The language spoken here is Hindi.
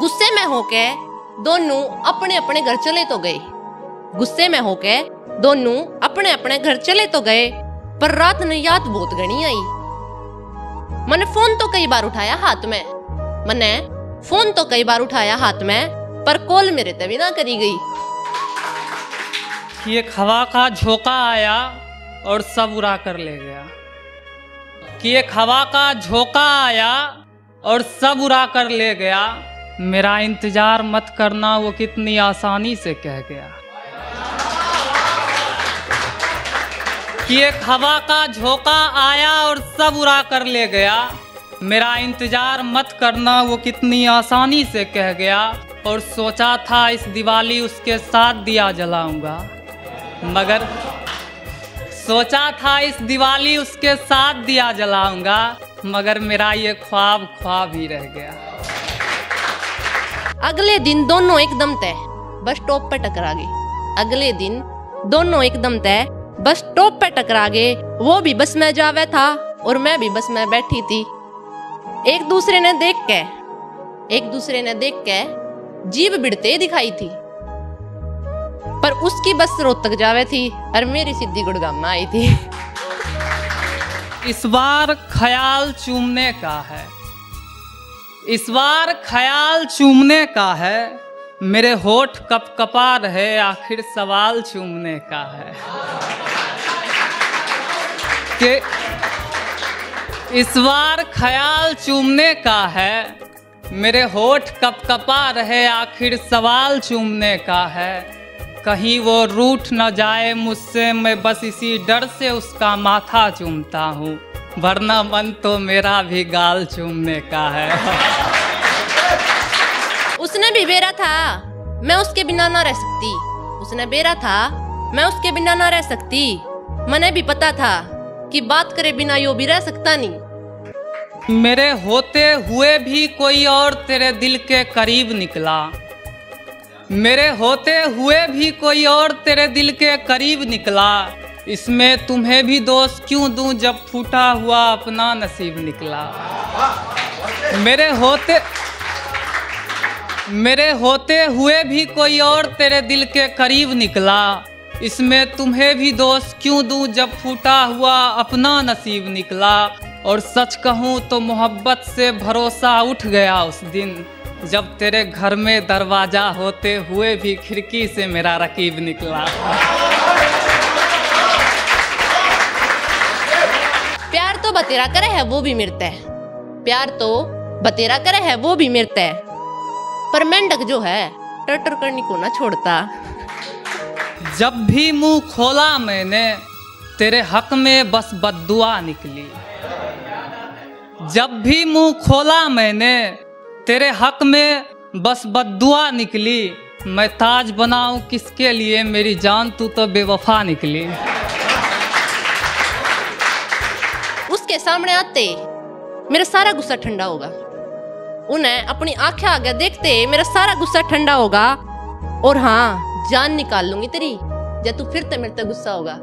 गुस्से में होके दोनों अपने अपने घर चले तो गए। गुस्से में होके दोनों अपने अपने घर चले तो गए, पर रात ने याद बहुत घनी आई। मैंने फोन तो कई बार उठाया हाथ में, पर कॉल मेरे ते भी ना करी गई। ये हवा का झोंका आया और सब उड़ा कर ले गया। मेरा इंतजार मत करना, वो कितनी आसानी से कह गया। कि एक हवा का झोंका आया और सब उड़ा कर ले गया। मेरा इंतजार मत करना, वो कितनी आसानी से कह गया। और सोचा था इस दिवाली उसके साथ दिया जलाऊंगा, मगर मेरा ये ख्वाब ही रह गया। अगले दिन दोनों एकदम तय बस स्टॉप पे टकरा गए। वो भी बस में जावे था और मैं भी बस में बैठी थी। एक दूसरे ने देख के जीभ बिड़ते दिखाई थी, पर उसकी बस रोहतक जावे थी और मेरी सीधी गुड़गांव में आई थी। इस बार ख्याल चूमने का है मेरे होठ कपकपा रहे, आखिर सवाल चूमने का है। कि इस बार ख्याल चूमने का है मेरे होठ कपकपा रहे, आखिर सवाल चूमने का है। कहीं वो रूठ न जाए मुझसे, मैं बस इसी डर से उसका माथा चूमता हूँ, वरना मन तो मेरा भी गाल चूमने का है। उसने भी बेरा था मैं उसके बिना ना रह सकती। मैंने भी पता था कि बात करे बिना यो भी रह सकता नहीं। मेरे होते हुए भी कोई और तेरे दिल के करीब निकला, इसमें तुम्हें भी दोष क्यों दूं, जब फूटा हुआ अपना नसीब निकला। मेरे होते हुए भी कोई और तेरे दिल के करीब निकला, इसमें तुम्हें भी दोष क्यों दूं, जब फूटा हुआ अपना नसीब निकला। और सच कहूँ तो मोहब्बत से भरोसा उठ गया उस दिन, जब तेरे घर में दरवाजा होते हुए भी खिड़की से मेरा रकीब निकला। प्यार तो बतेरा करे है वो भी मिरता है, पर मेंढक जो है टटर करने को ना छोड़ता। जब भी मुंह खोला मैंने तेरे हक में बस बद्दुआ निकली, मैं ताज बनाऊं किसके लिए, मेरी जान तू तो बेवफा निकली। उसके सामने आते मेरा सारा गुस्सा ठंडा होगा, उन्हें अपनी आंखें आगे देखते मेरा सारा गुस्सा ठंडा होगा। और हाँ, जान निकाल लूंगी तेरी, जब तू फिर तो मेरे तक गुस्सा होगा।